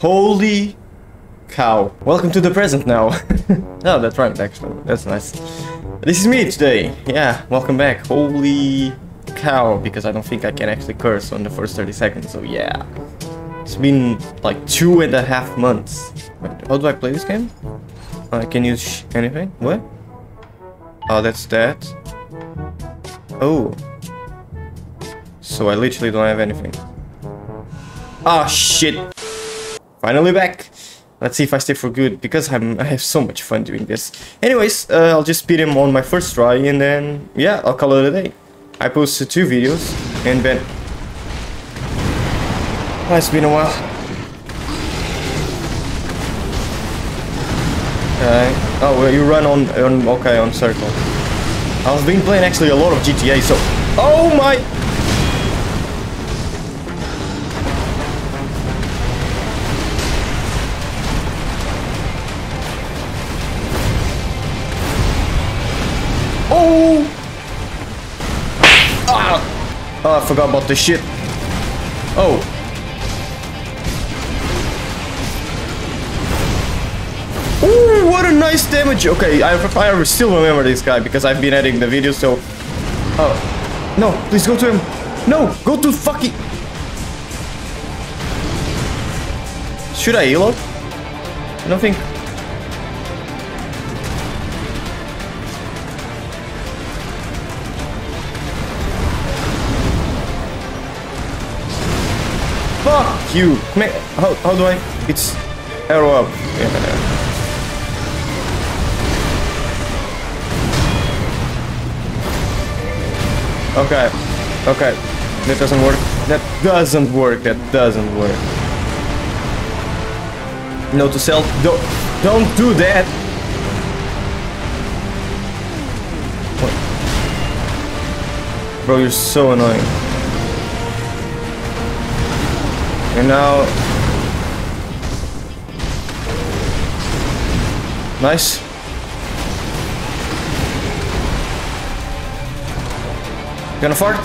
Holy cow. Welcome to the present now. Oh, that rhymed actually. That's nice. This is me today. Yeah, welcome back. Holy cow, because I don't think I can actually curse on the first 30 seconds, so yeah. It's been like 2.5 months. Wait, how do I play this game? I can use anything? What? Oh, that's that. Oh. So I literally don't have anything. Ah, shit. Finally back. Let's see if I stay for good, because I have so much fun doing this. Anyways, I'll just beat him on my first try, and then, yeah, I'll call it a day. I posted 2 videos, and then... Oh, it's been a while. Oh, well, you run on circle. I've been playing actually a lot of GTA, so... Oh my... Oh! Ah! Oh, I forgot about the shit. Oh. Ooh, what a nice damage. Okay, I still remember this guy because I've been editing the video, so... Oh. No, please go to him. No, go to fucking... Should I heal up? I don't think... Fuck you! How do I? It's arrow up. Yeah. Okay. Okay. That doesn't work. That doesn't work. That doesn't work. Note to self. Don't do that. What? Bro, you're so annoying. And now... Nice. Gonna fart?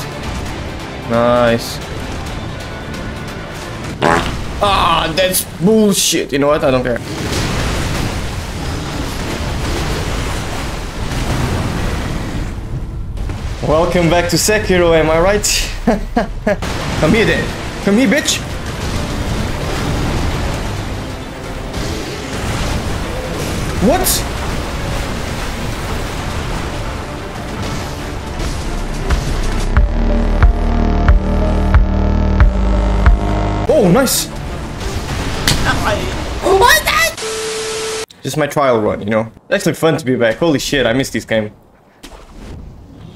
Nice. Ah, that's bullshit. You know what? I don't care. Welcome back to Sekiro, am I right? Come here then. Come here, bitch. What? Oh, nice! What? Just my trial run, you know? It's actually fun to be back. Holy shit, I missed this game.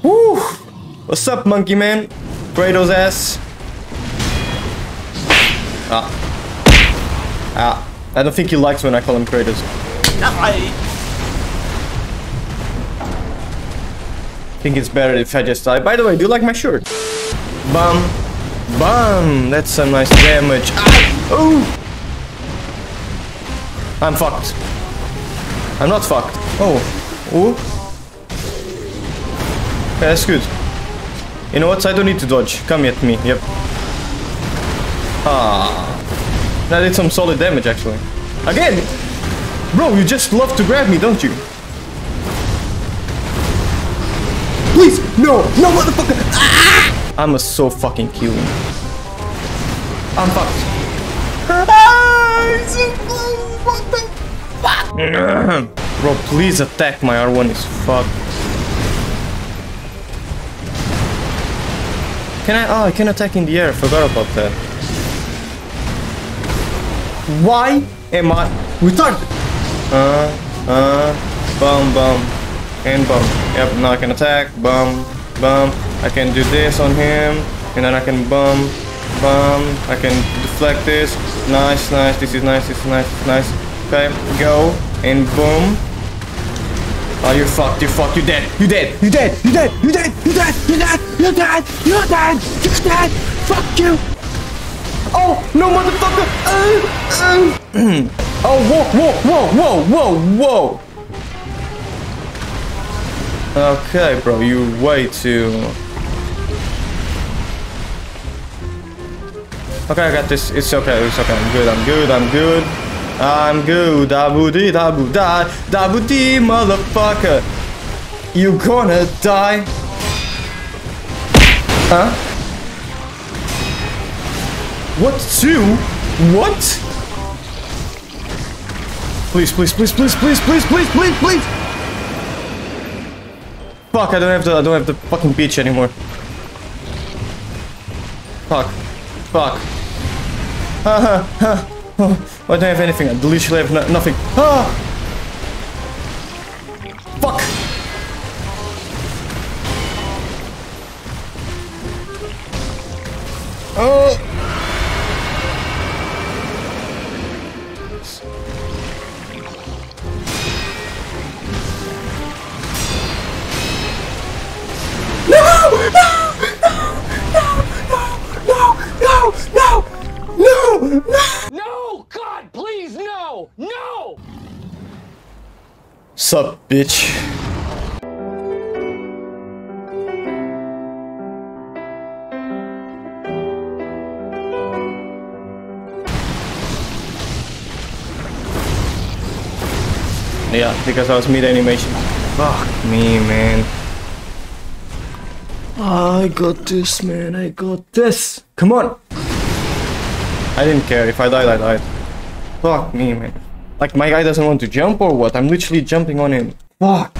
Woo! What's up, monkey man? Kratos ass. Ah. Ah. I don't think he likes when I call him Kratos. I think it's better if I just die. By the way, do you like my shirt? Bam, bam. That's some nice damage. Ah, oh, I'm fucked. I'm not fucked. Oh, oh. Okay, that's good. You know what? I don't need to dodge. Come at me. Yep. Ah, that did some solid damage actually. Again. Bro, you just love to grab me, don't you? Please! No! No, motherfucker! Ah! I'm a so fucking kill him. I'm fucked. Ah, so close. What the fuck? Bro, please attack. My R1 is fucked. Can I... Oh, I can attack in the air. Forgot about that. Why am I retarded? Bum, bum, and bum. Yep, now I can attack, bum, bum. I can do this on him, and then I can bum, bum. I can deflect this. Nice, nice, this is nice, this is nice, this is nice. Okay, go, and boom. Oh, you're fucked, you're fucked, you're dead, you're dead, you're dead, you're dead, you're dead, you're dead, you're dead, you're dead, you're dead, you're dead, fuck you. Oh, no, motherfucker. Oh, whoa, whoa, whoa, whoa, whoa. Okay, bro, you way too... Okay, I got this. It's okay. It's okay. I'm good. I'm good. I'm good. I'm good. Dabudi, dabu die, dabudi, motherfucker. You gonna die? Huh? What two? What? Please, please, please, please, please, please, please, please, please. Fuck! I don't have the fucking beach anymore. Fuck. Fuck. Oh, I don't have anything. I literally have nothing. Ah! Fuck! Oh! Sup, bitch. Yeah, because I was mid-animation. Fuck me, man. Oh, I got this, man. I got this. Come on. I didn't care. If I died, I died. Fuck me, man. Like, my guy doesn't want to jump or what? I'm literally jumping on him. Fuck!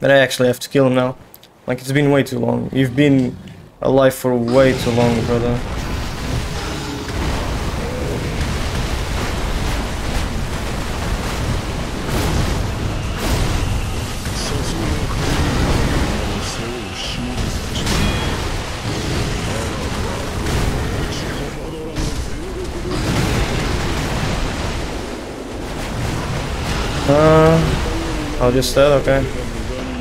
But I actually have to kill him now. Like, it's been way too long. You've been alive for way too long, brother. I'll just that, okay.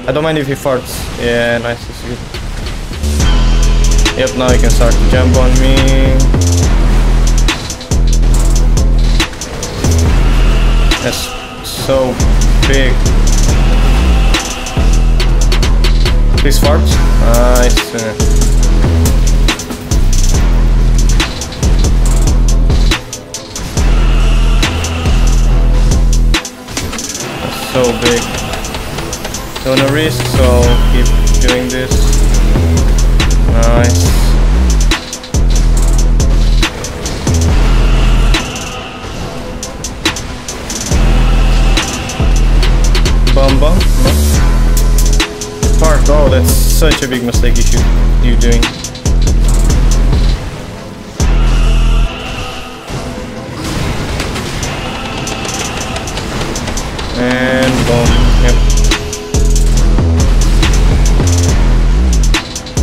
I don't mind if he farts. Yeah, nice to see you. Yep, now you can start to jump on me. That's so big. Please fart. Nice. So big. Don't wanna risk, so keep doing this. Nice. Bum bum. Park. Oh, that's such a big mistake you doing. And boom, yep.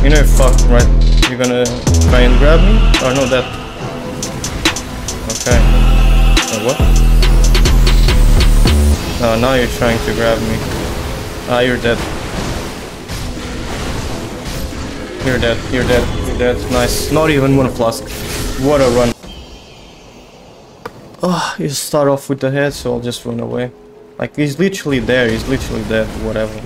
You know, fuck, right? You're gonna try and grab me? Or no, that. Okay. Oh, what? Oh, now you're trying to grab me. Ah, you're dead. You're dead, you're dead, you're dead. Nice. Not even one flask. What a run. Oh, you start off with the head, so I'll just run away. Like, he's literally there, he's literally dead, whatever.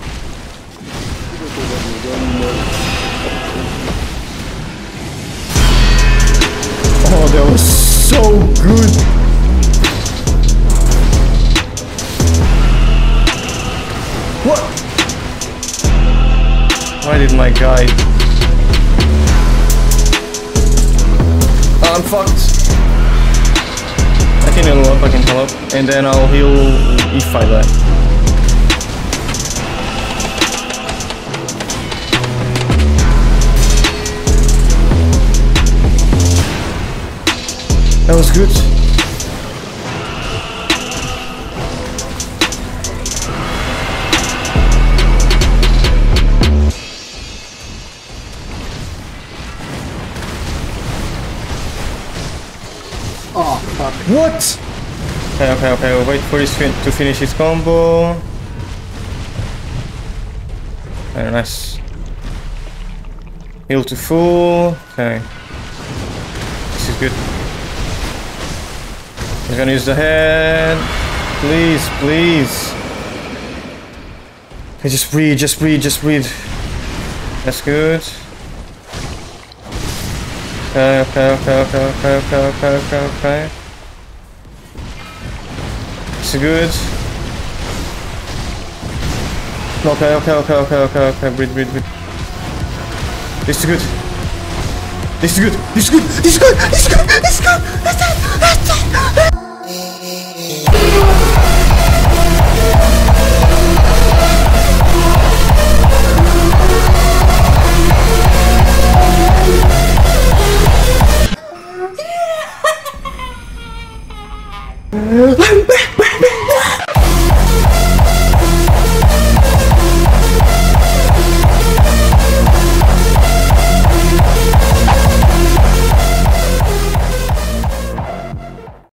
Oh, that was so good! What? Why did my guy... I'm fucked! I can heal up, and then I'll heal if I die. That was good. Oh, fuck. What? Okay, okay, okay, we'll wait for his to finish his combo. Okay, nice. Heal to full. Okay. This is good. He's gonna use the hand. Please, please. Okay, just breathe, just breathe, just breathe. That's good. Okay, okay, okay, okay, okay, okay, okay, okay, okay. It's good. Okay, okay, okay, okay, okay, okay, breathe, breathe, breathe. This is good. This is good. This is good. This is good. This is good. This is good. This is good. This is good. I'm back.